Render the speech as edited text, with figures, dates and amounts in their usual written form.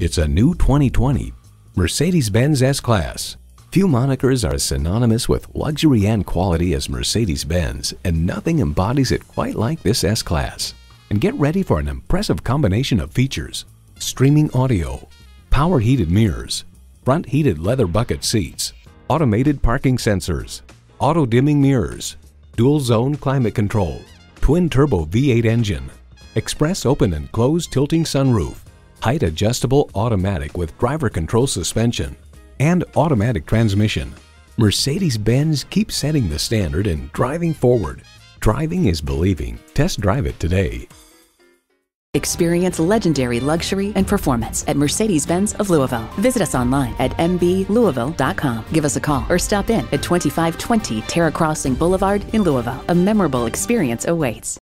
It's a new 2020 Mercedes-Benz S-Class. Few monikers are synonymous with luxury and quality as Mercedes-Benz, and nothing embodies it quite like this S-Class. And get ready for an impressive combination of features: streaming audio, power heated mirrors, front heated leather bucket seats, automated parking sensors, auto dimming mirrors, dual zone climate control, twin turbo V8 engine, express open and closed tilting sunroof, height adjustable automatic with driver control suspension, and automatic transmission. Mercedes-Benz keeps setting the standard and driving forward. Driving is believing. Test drive it today. Experience legendary luxury and performance at Mercedes-Benz of Louisville. Visit us online at mblouisville.com. Give us a call or stop in at 2520 Terra Crossing Boulevard in Louisville. A memorable experience awaits.